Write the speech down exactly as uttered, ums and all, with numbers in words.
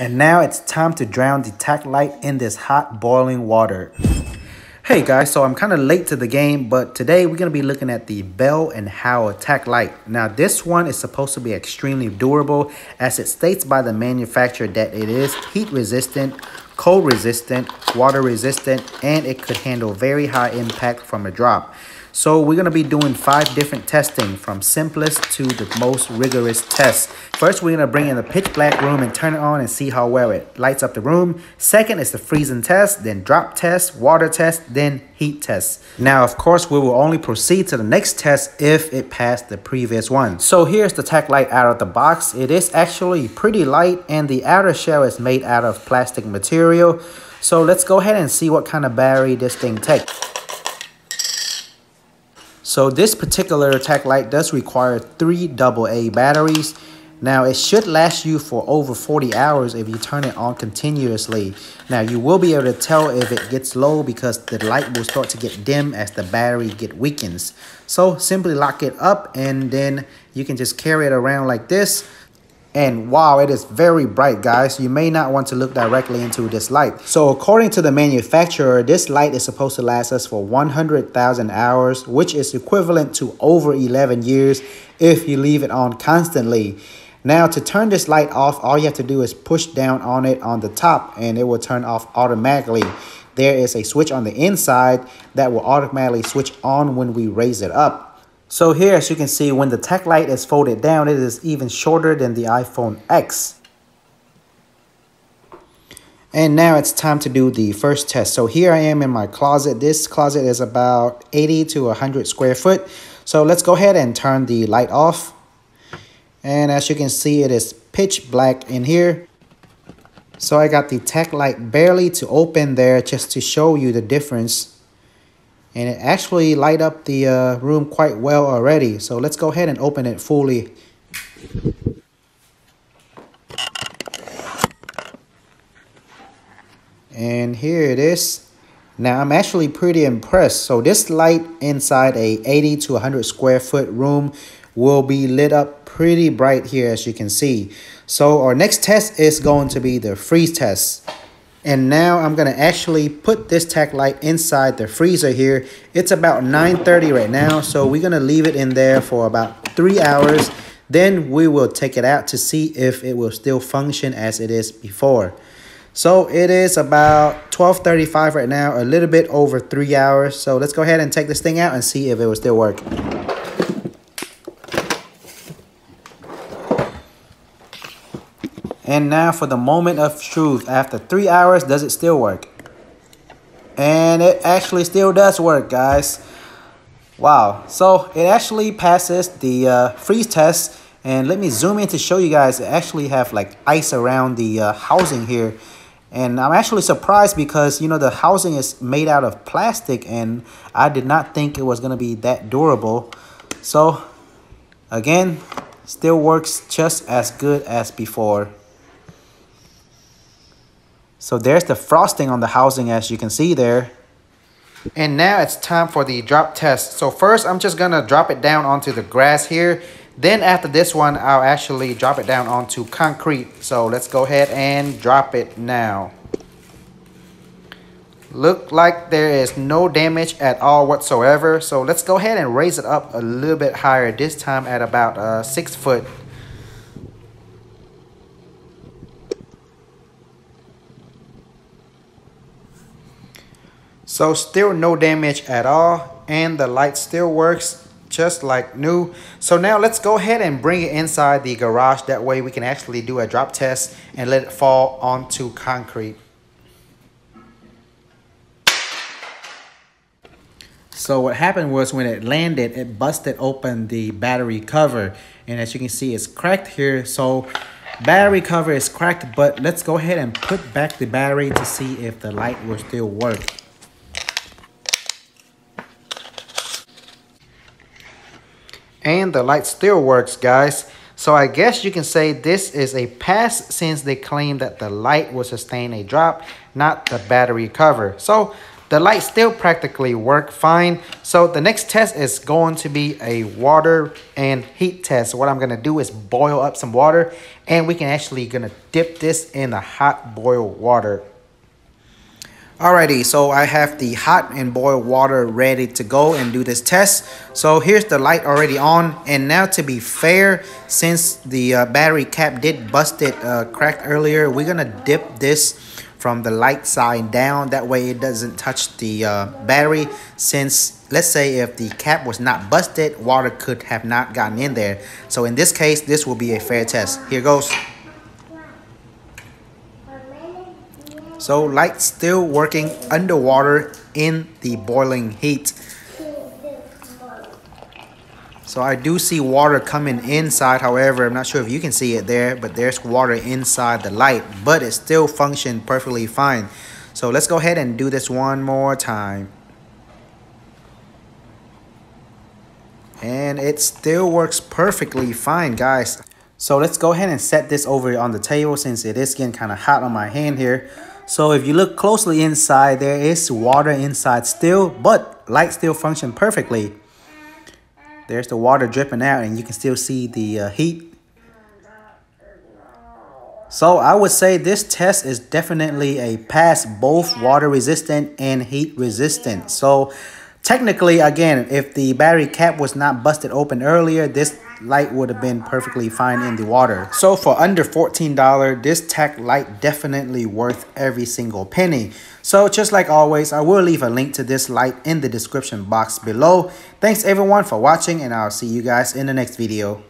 And now it's time to drown the T A C light in this hot boiling water. Hey guys, so I'm kind of late to the game, but today we're going to be looking at the Bell and Howell T A C light. Now this one is supposed to be extremely durable, as it states by the manufacturer that it is heat resistant, cold resistant, water resistant, and it could handle very high impact from a drop. So we're going to be doing five different testing, from simplest to the most rigorous test. First, we're going to bring in a pitch black room and turn it on and see how well it lights up the room. Second is the freezing test, then drop test, water test, then heat test. Now, of course, we will only proceed to the next test if it passed the previous one. So here's the T A C light out of the box. It is actually pretty light, and the outer shell is made out of plastic material. So let's go ahead and see what kind of battery this thing takes. So this particular T A C light does require three double A batteries. Now it should last you for over forty hours if you turn it on continuously. Now you will be able to tell if it gets low because the light will start to get dim as the battery get weakens. So simply lock it up and then you can just carry it around like this. And wow, it is very bright, guys. You may not want to look directly into this light. So according to the manufacturer, this light is supposed to last us for one hundred thousand hours, which is equivalent to over eleven years if you leave it on constantly. Now, to turn this light off, all you have to do is push down on it on the top and it will turn off automatically. There is a switch on the inside that will automatically switch on when we raise it up. So here, as you can see, when the T A C light is folded down, it is even shorter than the iPhone X. And now it's time to do the first test. So here I am in my closet. This closet is about eighty to one hundred square foot. So let's go ahead and turn the light off. And as you can see, it is pitch black in here. So I got the T A C light barely to open there just to show you the difference. And it actually light up the uh, room quite well already. So let's go ahead and open it fully. And here it is. Now I'm actually pretty impressed. So this light inside a eighty to one hundred square foot room will be lit up pretty bright here, as you can see. So our next test is going to be the freeze test. And now I'm gonna actually put this T A C light inside the freezer here. It's about nine thirty right now, so we're gonna leave it in there for about three hours. Then we will take it out to see if it will still function as it is before. So it is about twelve thirty-five right now, a little bit over three hours. So let's go ahead and take this thing out and see if it will still work. And now for the moment of truth. After three hours, does it still work? And it actually still does work, guys. Wow. So it actually passes the uh, freeze test. And let me zoom in to show you guys. It actually have like ice around the uh, housing here. And I'm actually surprised because, you know, the housing is made out of plastic. And I did not think it was going to be that durable. So, again, still works just as good as before. So there's the frosting on the housing, as you can see there. And now it's time for the drop test. So first, I'm just gonna drop it down onto the grass here. Then after this one, I'll actually drop it down onto concrete. So let's go ahead and drop it now. Look like there is no damage at all whatsoever. So let's go ahead and raise it up a little bit higher, this time at about uh, six foot. So still no damage at all, and the light still works just like new. So now let's go ahead and bring it inside the garage. That way we can actually do a drop test and let it fall onto concrete. So what happened was when it landed, it busted open the battery cover. And as you can see, it's cracked here. So battery cover is cracked, but let's go ahead and put back the battery to see if the light will still work. And the light still works, guys. So I guess you can say this is a pass, since they claim that the light will sustain a drop, not the battery cover. So The light still practically worked fine. So the next test is going to be a water and heat test. What I'm going to do is boil up some water, and we can actually going to dip this in the hot boiled water. Alrighty, so I have the hot and boiled water ready to go and do this test. So here's the light already on, and now to be fair, since the uh, battery cap did busted, uh, cracked earlier, we're gonna dip this from the light side down. That way it doesn't touch the uh, battery, since let's say if the cap was not busted, water could have not gotten in there. So in this case, this will be a fair test. Here goes. So light still working underwater in the boiling heat. So I do see water coming inside. However, I'm not sure if you can see it there, but there's water inside the light, but it still functioned perfectly fine. So let's go ahead and do this one more time. And it still works perfectly fine, guys. So let's go ahead and set this over on the table, since it is getting kind of hot on my hand here. So if you look closely inside, there is water inside still, but light still functioned perfectly. There's the water dripping out, and you can still see the uh, heat. So I would say this test is definitely a pass, both water resistant and heat resistant. So technically, again, if the battery cap was not busted open earlier, this light would have been perfectly fine in the water. So for under fourteen dollars, this T A C light definitely worth every single penny. So just like always, I will leave a link to this light in the description box below. Thanks everyone for watching, and I'll see you guys in the next video.